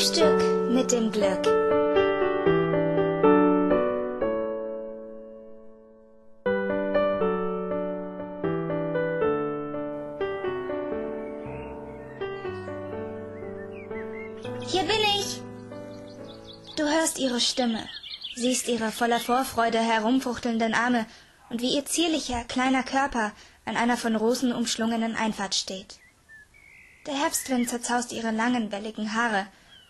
Frühstück mit dem Glück. Hier bin ich. Du hörst ihre Stimme, siehst ihre voller Vorfreude herumfuchtelnden Arme und wie ihr zierlicher, kleiner Körper an einer von Rosen umschlungenen Einfahrt steht. Der Herbstwind zerzaust ihre langen, welligen Haare,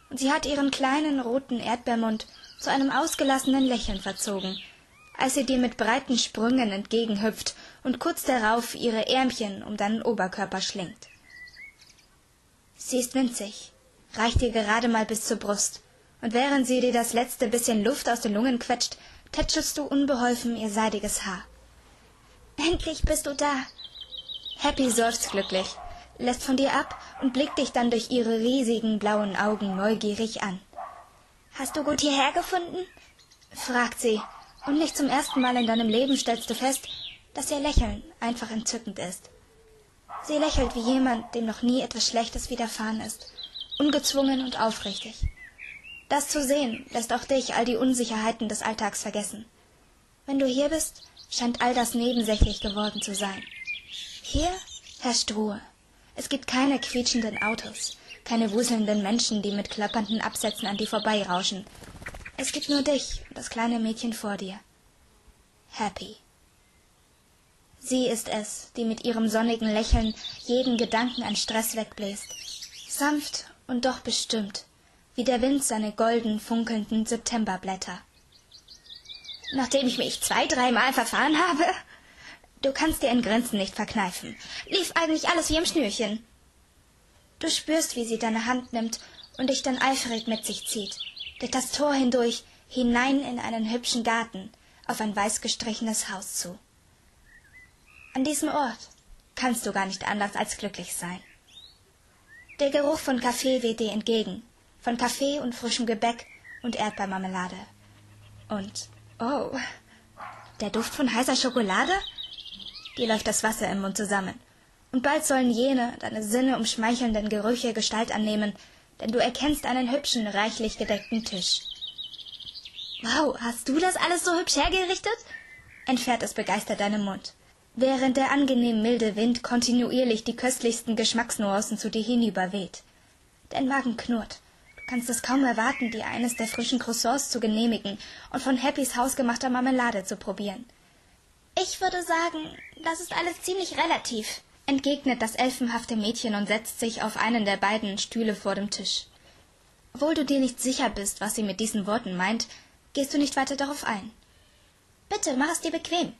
und sie hat ihren kleinen, roten Erdbeermund zu einem ausgelassenen Lächeln verzogen, als sie dir mit breiten Sprüngen entgegenhüpft und kurz darauf ihre Ärmchen um deinen Oberkörper schlingt. Sie ist winzig, reicht dir gerade mal bis zur Brust, und während sie dir das letzte bisschen Luft aus den Lungen quetscht, tätschelst du unbeholfen ihr seidiges Haar. »Endlich bist du da!« Happy seufzt glücklich, lässt von dir ab und blickt dich dann durch ihre riesigen blauen Augen neugierig an. »Hast du gut hierher gefunden?« fragt sie, und nicht zum ersten Mal in deinem Leben stellst du fest, dass ihr Lächeln einfach entzückend ist. Sie lächelt wie jemand, dem noch nie etwas Schlechtes widerfahren ist, ungezwungen und aufrichtig. Das zu sehen, lässt auch dich all die Unsicherheiten des Alltags vergessen. Wenn du hier bist, scheint all das nebensächlich geworden zu sein. Hier herrscht Ruhe. Es gibt keine quietschenden Autos, keine wuselnden Menschen, die mit klappernden Absätzen an dir vorbeirauschen. Es gibt nur dich und das kleine Mädchen vor dir. Happy. Sie ist es, die mit ihrem sonnigen Lächeln jeden Gedanken an Stress wegbläst. Sanft und doch bestimmt, wie der Wind seine golden, funkelnden Septemberblätter. »Nachdem ich mich 2-3 Mal verfahren habe?« Du kannst dir in Grenzen nicht verkneifen. Lief eigentlich alles wie im Schnürchen. Du spürst, wie sie deine Hand nimmt und dich dann eifrig mit sich zieht, durch das Tor hindurch, hinein in einen hübschen Garten, auf ein weiß gestrichenes Haus zu. An diesem Ort kannst du gar nicht anders als glücklich sein. Der Geruch von Kaffee weht dir entgegen, von Kaffee und frischem Gebäck und Erdbeermarmelade. Und, oh, der Duft von heißer Schokolade? Dir läuft das Wasser im Mund zusammen, und bald sollen jene, deine Sinne umschmeichelnden Gerüche Gestalt annehmen, denn du erkennst einen hübschen, reichlich gedeckten Tisch. »Wow, hast du das alles so hübsch hergerichtet?« entfährt es begeistert deinem Mund, während der angenehm milde Wind kontinuierlich die köstlichsten Geschmacksnuancen zu dir hinüberweht. Dein Magen knurrt, du kannst es kaum erwarten, dir eines der frischen Croissants zu genehmigen und von Happys hausgemachter Marmelade zu probieren. »Ich würde sagen, das ist alles ziemlich relativ«, entgegnet das elfenhafte Mädchen und setzt sich auf einen der beiden Stühle vor dem Tisch. Obwohl du dir nicht sicher bist, was sie mit diesen Worten meint, gehst du nicht weiter darauf ein. »Bitte, mach es dir bequem.«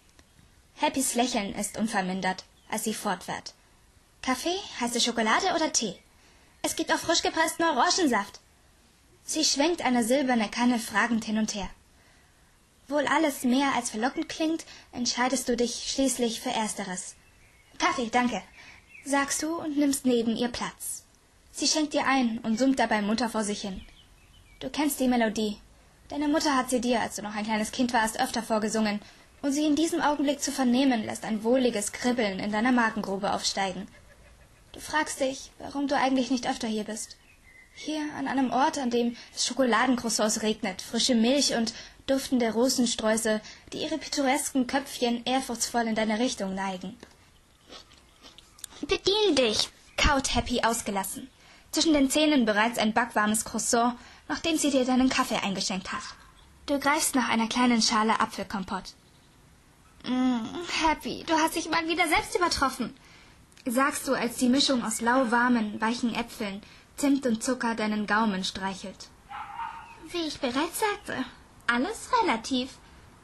Happys Lächeln ist unvermindert, als sie fortfährt. »Kaffee, heiße Schokolade oder Tee? Es gibt auch frisch gepressten Orangensaft.« Sie schwenkt eine silberne Kanne fragend hin und her. Obwohl alles mehr als verlockend klingt, entscheidest du dich schließlich für Ersteres. »Kaffee, danke«, sagst du und nimmst neben ihr Platz. Sie schenkt dir ein und summt dabei munter vor sich hin. Du kennst die Melodie. Deine Mutter hat sie dir, als du noch ein kleines Kind warst, öfter vorgesungen, und sie in diesem Augenblick zu vernehmen, lässt ein wohliges Kribbeln in deiner Magengrube aufsteigen. Du fragst dich, warum du eigentlich nicht öfter hier bist. Hier, an einem Ort, an dem es Schokoladencroissants regnet, frische Milch und duftende Rosensträuße, die ihre pittoresken Köpfchen ehrfurchtsvoll in deine Richtung neigen. »Bedien dich«, kaut Happy ausgelassen, zwischen den Zähnen bereits ein backwarmes Croissant, nachdem sie dir deinen Kaffee eingeschenkt hat. Du greifst nach einer kleinen Schale Apfelkompott. »Happy, du hast dich mal wieder selbst übertroffen«, sagst du, als die Mischung aus lauwarmen, weichen Äpfeln, Zimt und Zucker deinen Gaumen streichelt. »Wie ich bereits sagte, alles relativ«,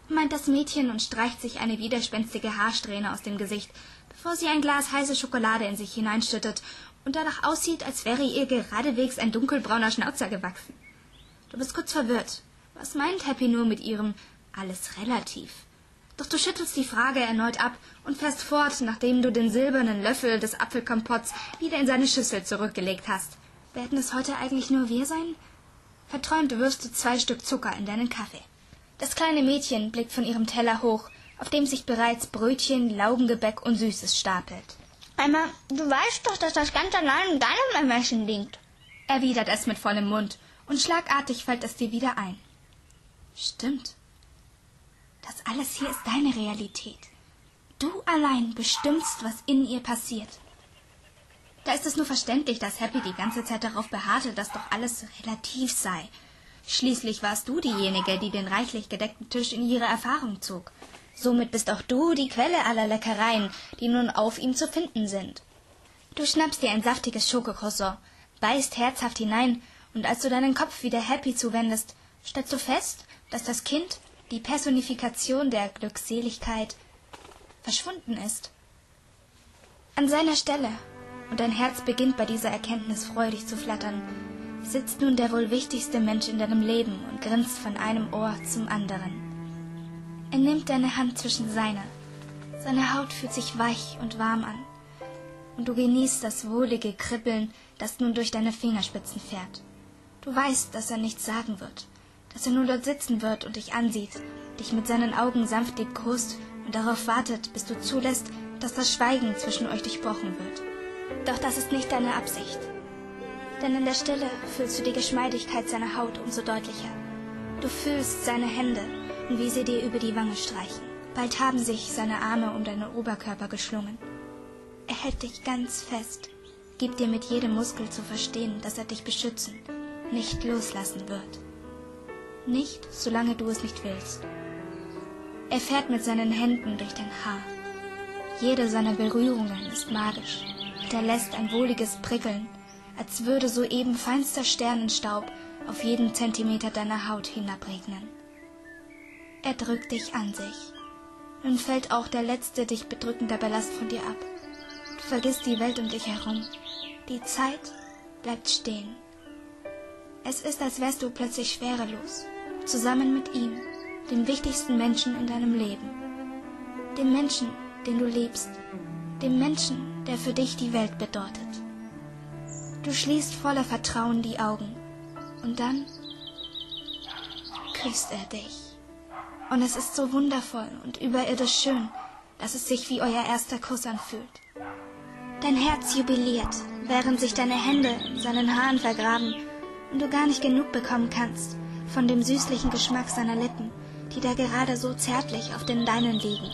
meint das Mädchen und streicht sich eine widerspenstige Haarsträhne aus dem Gesicht, bevor sie ein Glas heiße Schokolade in sich hineinschüttet und danach aussieht, als wäre ihr geradewegs ein dunkelbrauner Schnauzer gewachsen. Du bist kurz verwirrt. Was meint Happy nur mit ihrem »alles relativ«? Doch du schüttelst die Frage erneut ab und fährst fort, nachdem du den silbernen Löffel des Apfelkompotts wieder in seine Schüssel zurückgelegt hast. Werden es heute eigentlich nur wir sein? Verträumt wirfst du 2 Stück Zucker in deinen Kaffee. Das kleine Mädchen blickt von ihrem Teller hoch, auf dem sich bereits Brötchen, Laugengebäck und Süßes stapelt. »Mama, du weißt doch, dass das ganz allein in deinem Ermessen liegt«, erwidert es mit vollem Mund und schlagartig fällt es dir wieder ein. Stimmt. Das alles hier ist deine Realität. Du allein bestimmst, was in ihr passiert. Da ist es nur verständlich, dass Happy die ganze Zeit darauf beharrte, dass doch alles relativ sei. Schließlich warst du diejenige, die den reichlich gedeckten Tisch in ihre Erfahrung zog. Somit bist auch du die Quelle aller Leckereien, die nun auf ihm zu finden sind. Du schnappst dir ein saftiges Schokocroissant, beißt herzhaft hinein, und als du deinen Kopf wieder Happy zuwendest, stellst du fest, dass das Kind, die Personifikation der Glückseligkeit, verschwunden ist. An seiner Stelle, und dein Herz beginnt bei dieser Erkenntnis freudig zu flattern, sitzt nun der wohl wichtigste Mensch in deinem Leben und grinst von einem Ohr zum anderen. Er nimmt deine Hand zwischen seine. Seine Haut fühlt sich weich und warm an. Und du genießt das wohlige Kribbeln, das nun durch deine Fingerspitzen fährt. Du weißt, dass er nichts sagen wird, dass er nur dort sitzen wird und dich ansieht, dich mit seinen Augen sanft liebkost und darauf wartet, bis du zulässt, dass das Schweigen zwischen euch durchbrochen wird. Doch das ist nicht deine Absicht. Denn in der Stille fühlst du die Geschmeidigkeit seiner Haut umso deutlicher. Du fühlst seine Hände und wie sie dir über die Wange streichen. Bald haben sich seine Arme um deinen Oberkörper geschlungen. Er hält dich ganz fest, gibt dir mit jedem Muskel zu verstehen, dass er dich beschützen, nicht loslassen wird. Nicht, solange du es nicht willst. Er fährt mit seinen Händen durch dein Haar. Jede seiner Berührungen ist magisch, hinterlässt ein wohliges Prickeln, als würde soeben feinster Sternenstaub auf jeden Zentimeter deiner Haut hinabregnen. Er drückt dich an sich. Nun fällt auch der letzte dich bedrückende Ballast von dir ab. Du vergisst die Welt um dich herum. Die Zeit bleibt stehen. Es ist, als wärst du plötzlich schwerelos, zusammen mit ihm, dem wichtigsten Menschen in deinem Leben. Dem Menschen, den du liebst. Dem Menschen, der für dich die Welt bedeutet. Du schließt voller Vertrauen die Augen und dann küsst er dich. Und es ist so wundervoll und überirdisch schön, dass es sich wie euer erster Kuss anfühlt. Dein Herz jubiliert, während sich deine Hände in seinen Haaren vergraben und du gar nicht genug bekommen kannst von dem süßlichen Geschmack seiner Lippen, die da gerade so zärtlich auf den deinen liegen,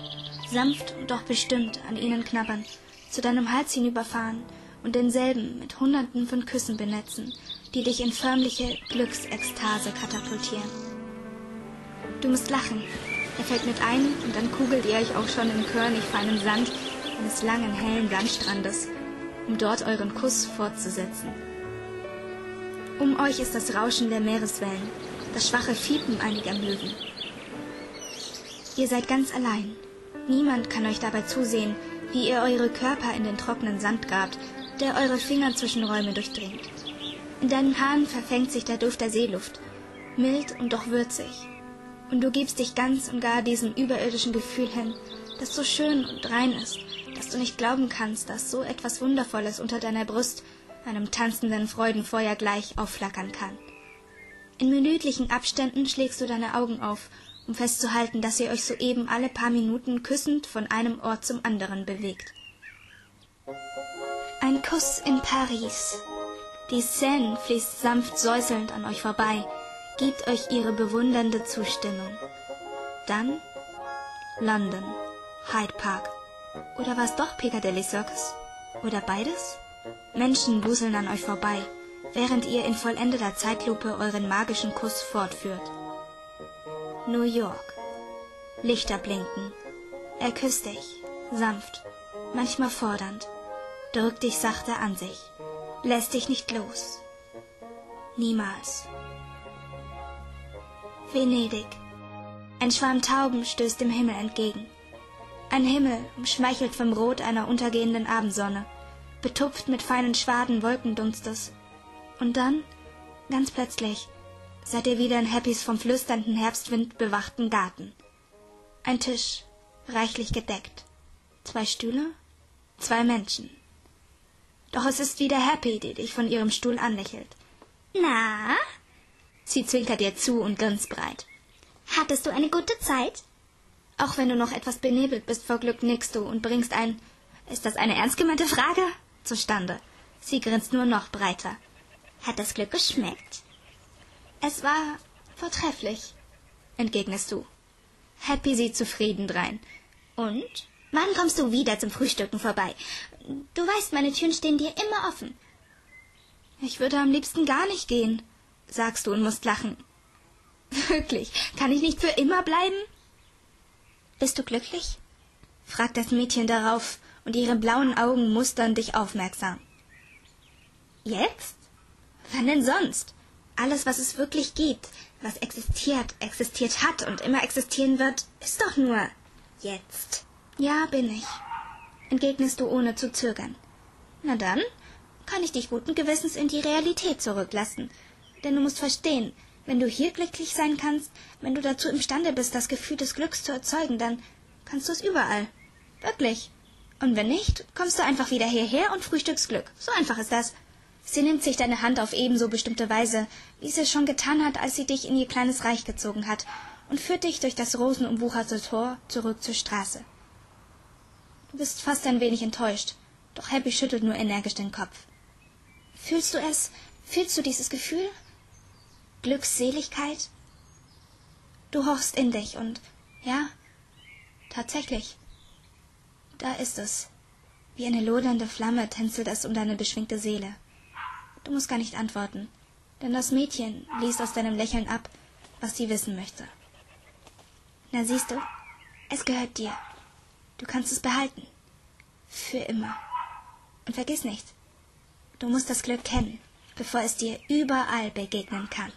sanft und doch bestimmt an ihnen knabbern, zu deinem Hals hinüberfahren und denselben mit Hunderten von Küssen benetzen, die dich in förmliche Glücksekstase katapultieren. Du musst lachen. Er fällt mit ein und dann kugelt ihr euch auch schon im körnig feinen Sand eines langen, hellen Sandstrandes, um dort euren Kuss fortzusetzen. Um euch ist das Rauschen der Meereswellen, das schwache Fiepen einiger Möwen. Ihr seid ganz allein. Niemand kann euch dabei zusehen, wie ihr eure Körper in den trockenen Sand grabt, der eure Finger zwischen Räume durchdringt. In deinen Haaren verfängt sich der Duft der Seeluft, mild und doch würzig. Und du gibst dich ganz und gar diesem überirdischen Gefühl hin, das so schön und rein ist, dass du nicht glauben kannst, dass so etwas Wundervolles unter deiner Brust einem tanzenden Freudenfeuer gleich aufflackern kann. In minütlichen Abständen schlägst du deine Augen auf, um festzuhalten, dass ihr euch soeben alle paar Minuten küssend von einem Ort zum anderen bewegt. Ein Kuss in Paris. Die Seine fließt sanft säuselnd an euch vorbei, gibt euch ihre bewundernde Zustimmung. Dann London, Hyde Park. Oder war es doch Piccadilly Circus? Oder beides? Menschen wuseln an euch vorbei, während ihr in vollendeter Zeitlupe euren magischen Kuss fortführt. New York. Lichter blinken. Er küsst dich, sanft, manchmal fordernd. Drückt dich sachte an sich, lässt dich nicht los. Niemals. Venedig. Ein Schwarm Tauben stößt dem Himmel entgegen. Ein Himmel, umschmeichelt vom Rot einer untergehenden Abendsonne, betupft mit feinen Schwaden Wolkendunstes. Und dann, ganz plötzlich, seid ihr wieder in Happys vom flüsternden Herbstwind bewachten Garten. Ein Tisch, reichlich gedeckt. 2 Stühle, 2 Menschen. Doch es ist wieder Happy, die dich von ihrem Stuhl anlächelt. Na? Sie zwinkert dir zu und grinst breit. Hattest du eine gute Zeit? Auch wenn du noch etwas benebelt bist vor Glück, nickst du und bringst ein »Ist das eine ernst gemeinte Frage?« zustande. Sie grinst nur noch breiter. Hat das Glück geschmeckt? »Es war vortrefflich«, entgegnest du. Happy sieht zufrieden drein. »Und? Wann kommst du wieder zum Frühstücken vorbei? Du weißt, meine Türen stehen dir immer offen.« »Ich würde am liebsten gar nicht gehen«, sagst du und musst lachen. »Wirklich? Kann ich nicht für immer bleiben?« »Bist du glücklich?«, fragt das Mädchen darauf, und ihre blauen Augen mustern dich aufmerksam. »Jetzt? Wann denn sonst? Alles, was es wirklich gibt, was existiert, existiert hat und immer existieren wird, ist doch nur jetzt.« »Ja, bin ich«, entgegnest du ohne zu zögern. »Na dann kann ich dich guten Gewissens in die Realität zurücklassen. Denn du musst verstehen, wenn du hier glücklich sein kannst, wenn du dazu imstande bist, das Gefühl des Glücks zu erzeugen, dann kannst du es überall. Wirklich. Und wenn nicht, kommst du einfach wieder hierher und frühstückst Glück. So einfach ist das.« Sie nimmt sich deine Hand auf ebenso bestimmte Weise, wie sie es schon getan hat, als sie dich in ihr kleines Reich gezogen hat, und führt dich durch das rosenumwucherte Tor zurück zur Straße. Du bist fast ein wenig enttäuscht, doch Happy schüttelt nur energisch den Kopf. »Fühlst du es? Fühlst du dieses Gefühl? Glückseligkeit?« Du horchst in dich und, ja, tatsächlich, da ist es. Wie eine lodernde Flamme tänzelt es um deine beschwingte Seele. Du musst gar nicht antworten, denn das Mädchen liest aus deinem Lächeln ab, was sie wissen möchte. »Na siehst du, es gehört dir. Du kannst es behalten. Für immer. Und vergiss nicht, du musst das Glück kennen, bevor es dir überall begegnen kann.«